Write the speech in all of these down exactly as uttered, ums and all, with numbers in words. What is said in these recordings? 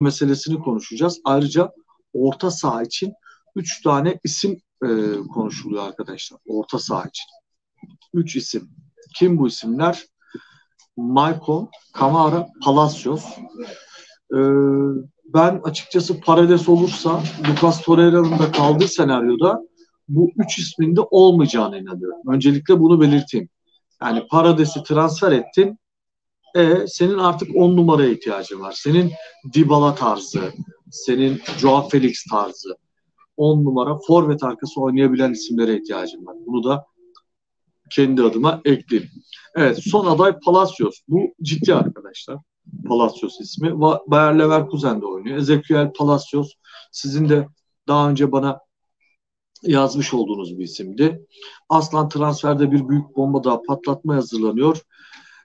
meselesini konuşacağız. Ayrıca orta saha için üç tane isim e, konuşuluyor arkadaşlar. Orta saha için. Üç isim. Kim bu isimler? Maycon, Camara, Palacios. E, ben açıkçası Paredes olursa, Lucas Torreira'nın da kaldığı senaryoda bu üç ismin de olmayacağına inanıyorum. Öncelikle bunu belirteyim. Yani Paredes'i transfer ettin. E, senin artık on numaraya ihtiyacın var. Senin Dybala tarzı, senin Joao Felix tarzı, on numara forvet arkası oynayabilen isimlere ihtiyacın var. Bunu da kendi adıma ekleyeyim. Evet, son aday Palacios. Bu ciddi arkadaşlar. Palacios ismi. Bayer Leverkusen'de oynuyor. Exequiel Palacios. Sizin de daha önce bana yazmış olduğunuz bir isimdi. Aslan transferde bir büyük bomba daha patlatma hazırlanıyor.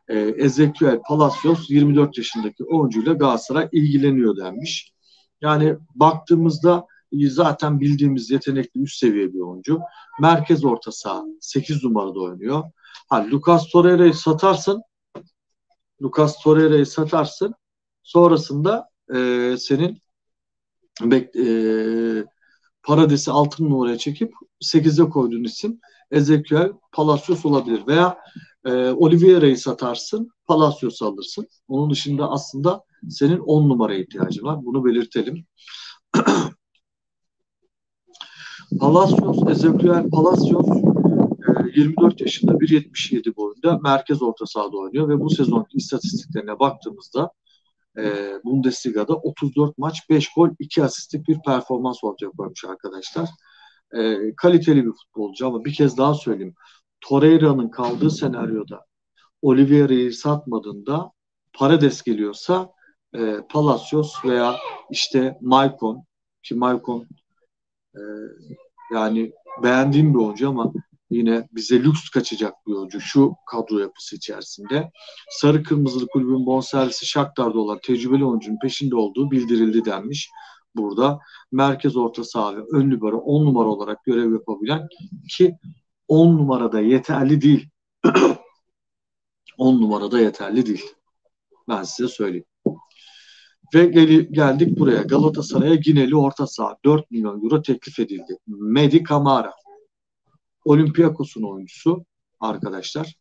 Ee, Exequiel Palacios yirmi dört yaşındaki oyuncuyla Galatasaray ilgileniyor denmiş. Yani baktığımızda zaten bildiğimiz yetenekli üst seviye bir oyuncu. Merkez orta saha sekiz numarada oynuyor. Ha, Lucas Torreira'yı satarsın. Lucas Torreira'yı satarsın. Sonrasında e, senin bek, e, Paredes'i altı numaraya çekip sekize koyduğun isim Exequiel Palacios olabilir. Veya e, Oliveira'yı satarsın, Palacios'u alırsın. Onun dışında aslında senin on numaraya ihtiyacın var. Bunu belirtelim. Palacios, Exequiel Palacios yirmi dört yaşında, bir yetmiş yedi boyunda merkez orta sahada oynuyor ve bu sezon istatistiklerine baktığımızda e, Bundesliga'da otuz dört maç, beş gol, iki asistlik bir performans ortaya koymuş arkadaşlar. E, kaliteli bir futbolcu ama bir kez daha söyleyeyim. Torreira'nın kaldığı senaryoda Oliveira'yı satmadığında Paredes geliyorsa e, Palacios veya işte Maycon, ki Maycon Ee, yani beğendiğim bir oyuncu ama yine bize lüks kaçacak bir oyuncu şu kadro yapısı içerisinde. Sarı Kırmızılı Kulübün bonservisi Shakhtar'da olan tecrübeli oyuncunun peşinde olduğu bildirildi denmiş burada. Merkez orta saha ve ön libero on numara olarak görev yapabilen, ki on numarada yeterli değil. on numarada yeterli değil. Ben size söyleyeyim. Ve geldik buraya. Galatasaray'a Gineli orta saha dört milyon euro teklif edildi. Mady Camara, Olympiakos'un oyuncusu arkadaşlar.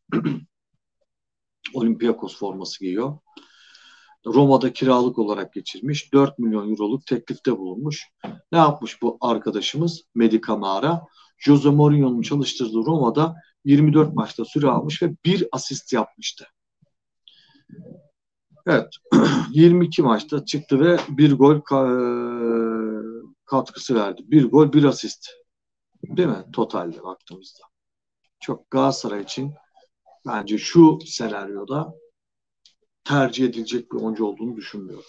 Olympiakos forması giyiyor. Roma'da kiralık olarak geçirmiş. dört milyon euroluk teklifte bulunmuş. Ne yapmış bu arkadaşımız Mady Camara? Jose Mourinho'nun çalıştırdığı Roma'da yirmi dört maçta süre almış ve bir asist yapmıştı. Evet, yirmi iki maçta çıktı ve bir gol katkısı verdi. Bir gol, bir asist. Değil mi? Totalde baktığımızda. Çok Galatasaray için bence şu senaryoda tercih edilecek bir oyuncu olduğunu düşünmüyorum.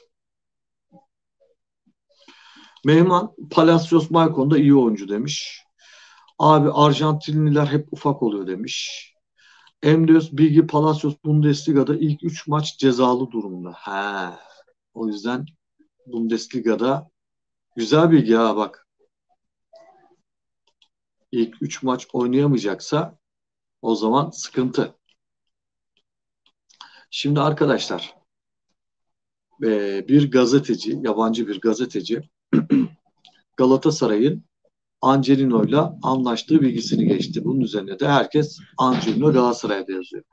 Mehman, Palacios Maycon'da iyi oyuncu demiş. Abi Arjantinliler hep ufak oluyor demiş. Emreus Bilgi Palacios Bundesliga'da ilk üç maç cezalı durumda. He. O yüzden Bundesliga'da güzel bilgi ha bak. İlk üç maç oynayamayacaksa o zaman sıkıntı. Şimdi arkadaşlar bir gazeteci, yabancı bir gazeteci Galatasaray'ın Angelino'yla anlaştığı bilgisini geçti. Bunun üzerine de herkes Angelino Galatasaray'da yazıyor.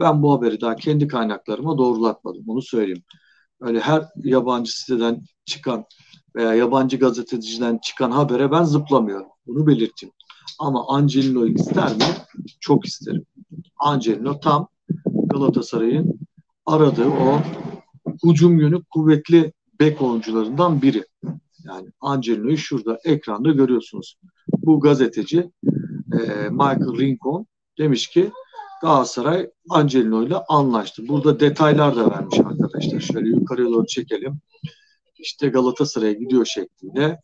Ben bu haberi daha kendi kaynaklarıma doğrulatmadım. Onu söyleyeyim. Öyle her yabancı siteden çıkan veya yabancı gazeteciden çıkan habere ben zıplamıyorum. Bunu belirteyim. Ama Angelino'yu ister mi? Çok isterim. Angelino tam Galatasaray'ın aradığı o hücum yönü kuvvetli bek oyuncularından biri. Yani Angelino'yu şurada ekranda görüyorsunuz. Bu gazeteci e, Michael Rincon demiş ki Galatasaray Angelino'yla anlaştı. Burada detaylar da vermiş arkadaşlar. Şöyle yukarıya doğru çekelim. İşte Galatasaray'a gidiyor şeklinde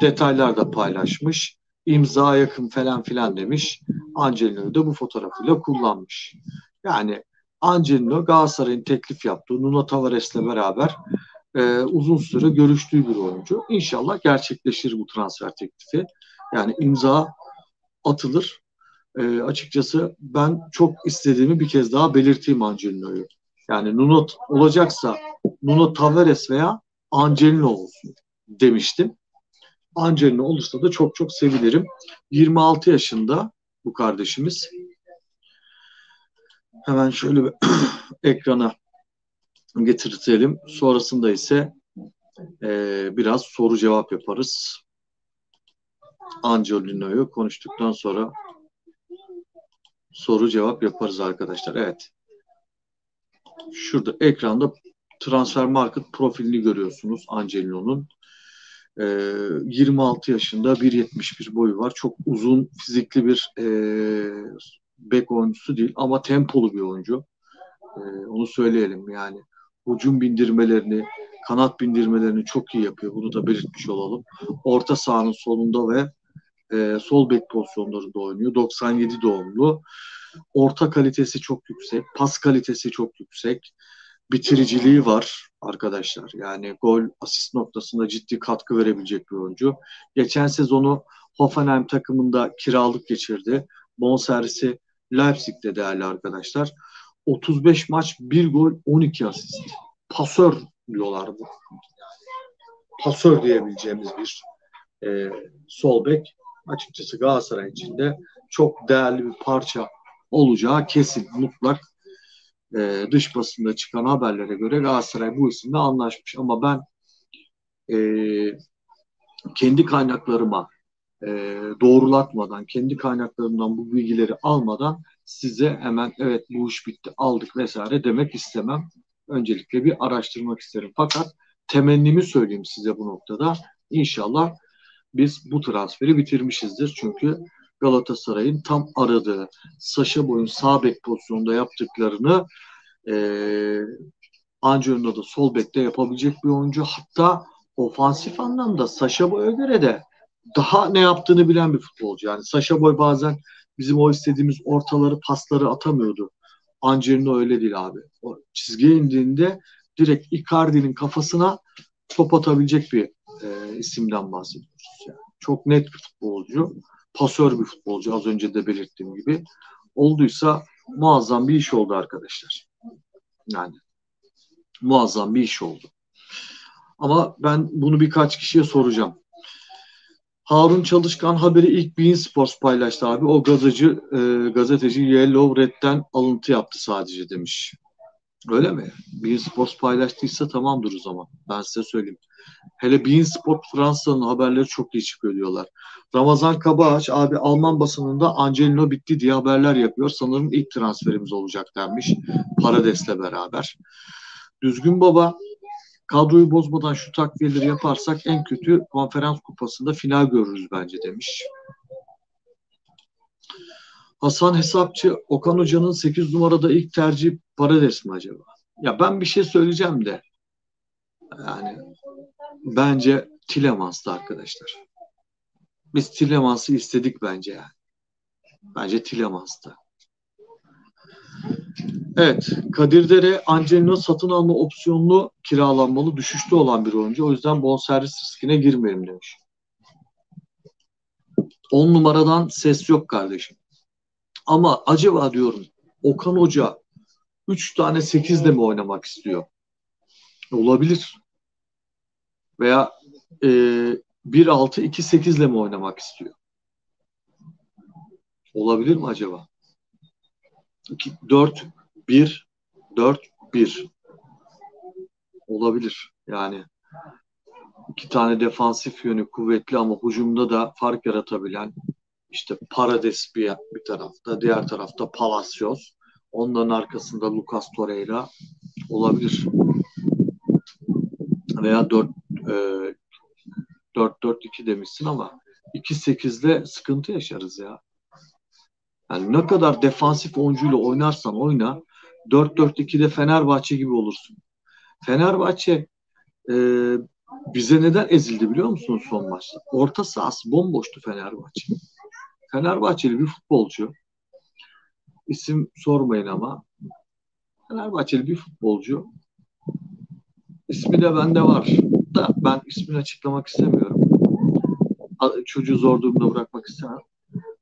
detaylar da paylaşmış. İmza yakın falan filan demiş. Angelino'yu da bu fotoğrafıyla kullanmış. Yani Angelino Galatasaray'ın teklif yaptığı Nuno Tavares'le beraber Ee, uzun süre görüştüğü bir oyuncu. İnşallah gerçekleşir bu transfer teklifi. Yani imza atılır. Ee, açıkçası ben çok istediğimi bir kez daha belirteyim Angelino'yu. Yani Nuno olacaksa Nuno Tavares veya Angelino olsun demiştim. Angelino olursa da çok çok sevinirim. yirmi altı yaşında bu kardeşimiz. Hemen şöyle bir ekrana getirtelim. Sonrasında ise e, biraz soru cevap yaparız. Angelino'yu konuştuktan sonra soru cevap yaparız arkadaşlar. Evet. Şurada ekranda Transfer Market profilini görüyorsunuz Angelino'nun. E, yirmi altı yaşında, bir yetmiş bir boyu var. Çok uzun, fizikli bir e, bek oyuncusu değil ama tempolu bir oyuncu. E, onu söyleyelim yani. Hücum bindirmelerini, kanat bindirmelerini çok iyi yapıyor. Bunu da belirtmiş olalım. Orta sahanın solunda ve e, sol bek pozisyonlarında oynuyor. doksan yedi doğumlu. Orta kalitesi çok yüksek. Pas kalitesi çok yüksek. Bitiriciliği var arkadaşlar. Yani gol, asist noktasında ciddi katkı verebilecek bir oyuncu. Geçen sezonu Hoffenheim takımında kiralık geçirdi. Bonservisi Leipzig'te değerli arkadaşlar. otuz beş maç, bir gol, on iki asist. Pasör diyorlar bu. Pasör diyebileceğimiz bir e, sol bek. Açıkçası Galatasaray için de çok değerli bir parça olacağı kesin, mutlak. E, dış basında çıkan haberlere göre Galatasaray bu isimle anlaşmış. Ama ben e, kendi kaynaklarıma e, doğrulatmadan, kendi kaynaklarımdan bu bilgileri almadan size hemen evet bu iş bitti, aldık vesaire demek istemem. Öncelikle bir araştırmak isterim. Fakat temennimi söyleyeyim size bu noktada. İnşallah biz bu transferi bitirmişizdir. Çünkü Galatasaray'ın tam aradığı Sacha Boey'in sağ bek pozisyonunda yaptıklarını e, Angelino'da sol bekte yapabilecek bir oyuncu. Hatta ofansif anlamda Sacha Boey'e göre de daha ne yaptığını bilen bir futbolcu. Yani Sacha Boey bazen bizim o istediğimiz ortaları, pasları atamıyordu. Angelino öyle değil abi. O çizgiye indiğinde direkt Icardi'nin kafasına top atabilecek bir e, isimden bahsediyoruz. Yani çok net bir futbolcu. Pasör bir futbolcu, az önce de belirttiğim gibi. Olduysa muazzam bir iş oldu arkadaşlar. Yani muazzam bir iş oldu. Ama ben bunu birkaç kişiye soracağım. Harun Çalışkan haberi ilk beIN Sports paylaştı abi. O gazeteci, e, gazeteci Yellow Red'den alıntı yaptı sadece demiş. Öyle mi? beIN Sports paylaştıysa tamamdır o zaman. Ben size söyleyeyim. Hele beIN Sports Fransa'nın haberleri çok iyi çıkıyor diyorlar. Ramazan Kabağaç abi Alman basınında Angelino bitti diye haberler yapıyor. Sanırım ilk transferimiz olacak denmiş. Paredes'le beraber. Düzgün Baba kadroyu bozmadan şu takviyeleri yaparsak en kötü konferans kupasında final görürüz bence demiş. Hasan Hesapçı, Okan Hoca'nın sekiz numarada ilk tercihi Paredes mi acaba? Ya ben bir şey söyleyeceğim de yani bence Tillemans'tı arkadaşlar. Biz Tillemans'ı istedik bence yani. Bence Tillemans'tı. Evet. Kadir Dere, Angelino satın alma opsiyonlu kiralanmalı, düşüşte olan bir oyuncu. O yüzden bonservis riskine girmeyelim demiş. on numaradan ses yok kardeşim. Ama acaba diyorum Okan Hoca üç tane sekizle mi oynamak istiyor? Olabilir. Veya e, bir altı iki sekizle mi oynamak istiyor? Olabilir mi acaba? dört bir dört bir olabilir. Yani iki tane defansif yönü kuvvetli ama hücumda da fark yaratabilen işte Paredes bir, bir tarafta, diğer tarafta Palacios. Onların arkasında Lucas Torreira olabilir. Veya dört dört iki demişsin ama iki sekizle sıkıntı yaşarız ya. Yani ne kadar defansif oyuncuyla oynarsan oyna dört dört ikide Fenerbahçe gibi olursun. Fenerbahçe e, bize neden ezildi biliyor musunuz son maçta? Orta sahası bomboştu Fenerbahçe. Fenerbahçeli bir futbolcu, isim sormayın ama Fenerbahçeli bir futbolcu, ismi de bende var da ben ismini açıklamak istemiyorum. Çocuğu zor durumda bırakmak istemem.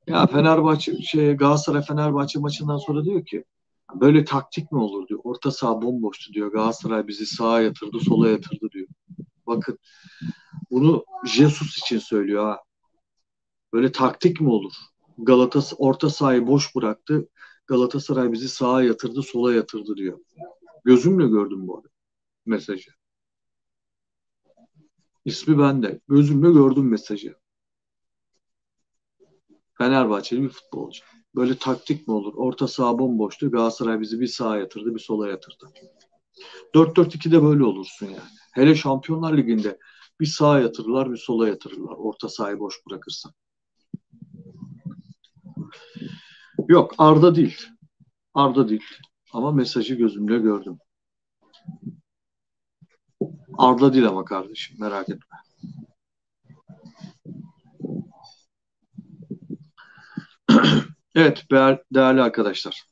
Ya Fenerbahçe, şey, Galatasaray Fenerbahçe maçından sonra diyor ki böyle taktik mi olur diyor. Orta saha bomboştu diyor. Galatasaray bizi sağa yatırdı, sola yatırdı diyor. Bakın bunu Jesus için söylüyor ha. Böyle taktik mi olur? Galatasaray orta sahayı boş bıraktı. Galatasaray bizi sağa yatırdı, sola yatırdı diyor. Gözümle gördüm bu arada mesajı. İsmi bende. Gözümle gördüm mesajı. Fenerbahçeli bir futbolcu. Böyle taktik mi olur? Orta saha bomboştu. Galatasaray bizi bir sağa yatırdı, bir sola yatırdı. dört dört iki'de böyle olursun yani. Hele Şampiyonlar Ligi'nde bir sağa yatırırlar, bir sola yatırırlar. Orta sahayı boş bırakırsan. Yok, Arda değil. Arda değil. Ama mesajı gözümle gördüm. Arda değil ama kardeşim, merak etme. Evet değerli arkadaşlar.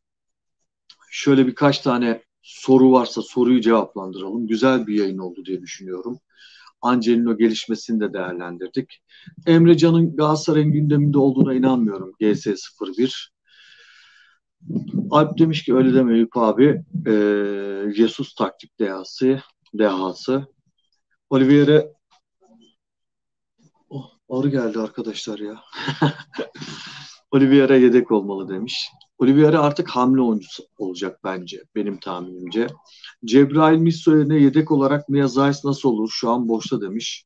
Şöyle birkaç tane soru varsa soruyu cevaplandıralım. Güzel bir yayın oldu diye düşünüyorum. Angelino gelişmesini de değerlendirdik. Emre Can'ın Galatasaray'ın gündeminde olduğuna inanmıyorum. G S sıfır bir. Alp demiş ki öyle deme Eyüp abi. E, Jesus taktik dehası. dehası. Oliveira oh, arı geldi arkadaşlar ya. Oliveira yedek olmalı demiş. Oliveira artık hamle oyuncusu olacak bence. Benim tahminimce. Cebrail Misso'ya yedek olarak Mia Zeiss nasıl olur? Şu an boşta demiş.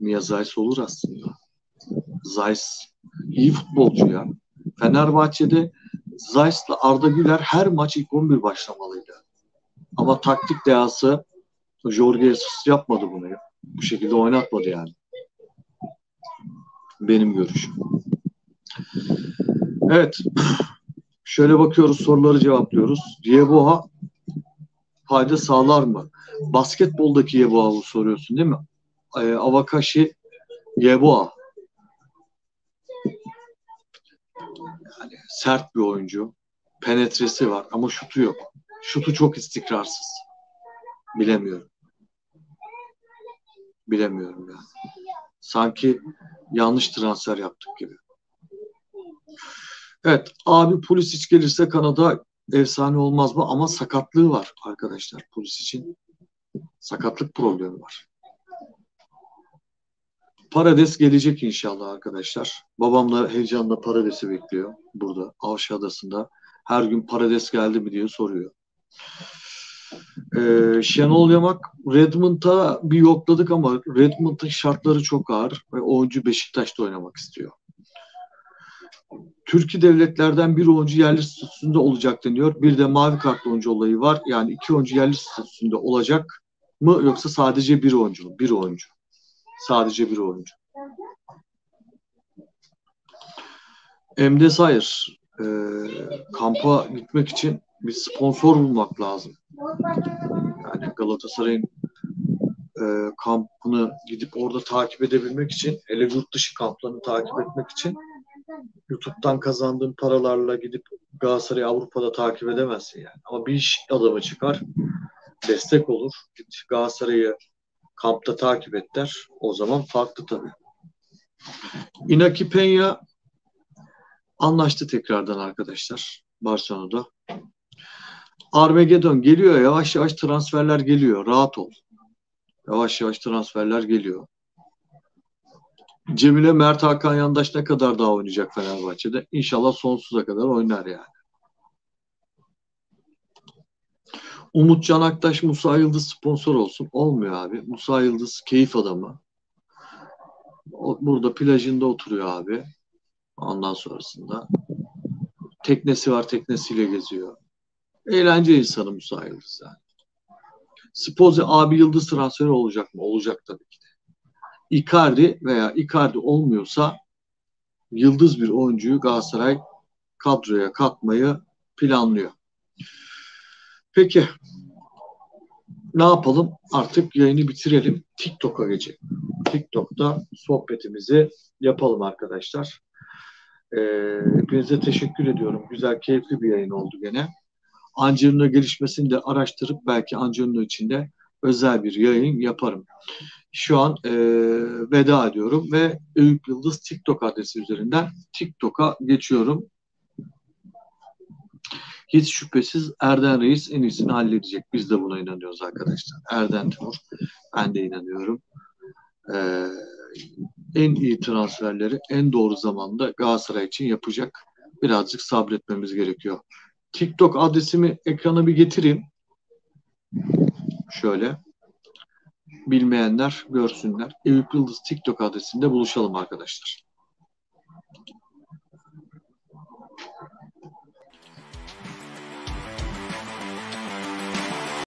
Mia Zeiss olur aslında. Zeiss iyi futbolcu ya. Fenerbahçe'de Zeiss'la Arda Güler her maç ilk on bir başlamalıydı. Ama taktik dehası Jorge Jesus yapmadı bunu. Ya. Bu şekilde oynatmadı yani. Benim görüşüm. Evet. Şöyle bakıyoruz, soruları cevaplıyoruz. Yeboah fayda sağlar mı? Basketboldaki Yeboah'ı soruyorsun değil mi? Ee, Avakashi Yeboah. Yani sert bir oyuncu. Penetresi var ama şutu yok. Şutu çok istikrarsız. Bilemiyorum. Bilemiyorum yani. Sanki yanlış transfer yaptık gibi. Evet abi Polis hiç gelirse Kanada efsane olmaz mı? Ama sakatlığı var arkadaşlar Polis için. Sakatlık problemi var. Paredes gelecek inşallah arkadaşlar. Babam da heyecanla Paredes'i bekliyor burada Avşa Adası'nda. Her gün Paredes geldi mi diye soruyor. Ee, Şenol Yamak Redmond'a bir yokladık ama Redmond'ın şartları çok ağır ve oyuncu Beşiktaş'ta oynamak istiyor. Türkiye devletlerden bir oyuncu yerli statüsünde olacak deniyor. Bir de mavi kartlı oyuncu olayı var. Yani iki oyuncu yerli statüsünde olacak mı yoksa sadece bir oyuncu mu? Bir oyuncu. Sadece bir oyuncu. Emre Sayır e, kampa gitmek için bir sponsor bulmak lazım. Yani Galatasaray'ın e, kampını gidip orada takip edebilmek için, hele yurt dışı kamplarını takip etmek için YouTube'dan kazandığın paralarla gidip Galatasaray'ı Avrupa'da takip edemezsin yani. Ama bir iş adamı çıkar, destek olur. Git Galatasaray'ı kampta takip et der. O zaman farklı tabii. Inaki Peña anlaştı tekrardan arkadaşlar Barcelona'da. Armageddon geliyor, yavaş yavaş transferler geliyor. Rahat ol. Yavaş yavaş transferler geliyor. Cemile Mert Hakan Yandaş ne kadar daha oynayacak Fenerbahçe'de? İnşallah sonsuza kadar oynar yani. Umut Can Aktaş Musa Yıldız sponsor olsun. Olmuyor abi. Musa Yıldız keyif adamı. O, burada plajında oturuyor abi. Ondan sonrasında. Teknesi var, teknesiyle geziyor. Eğlence insanı Musa Yıldız yani. Spozi abi Yıldız transferi olacak mı? Olacak tabii ki. Icardi veya Icardi olmuyorsa yıldız bir oyuncuyu Galatasaray kadroya katmayı planlıyor. Peki ne yapalım? Artık yayını bitirelim. TikTok'a geçelim. TikTok'ta sohbetimizi yapalım arkadaşlar. Ee, hepinize teşekkür ediyorum. Güzel, keyifli bir yayın oldu gene. Angelino gelişmesini de araştırıp belki Angelino için de özel bir yayın yaparım. Şu an e, veda ediyorum ve Eyüp Yıldız TikTok adresi üzerinden TikTok'a geçiyorum. hiç şüphesiz Erden Reis en iyisini halledecek. Biz de buna inanıyoruz arkadaşlar. Erden Timur, ben de inanıyorum. Ee, en iyi transferleri en doğru zamanda Galatasaray için yapacak. Birazcık sabretmemiz gerekiyor. TikTok adresimi ekrana bir getireyim. Şöyle. Bilmeyenler görsünler. Eyüp Yıldız TikTok adresinde buluşalım arkadaşlar.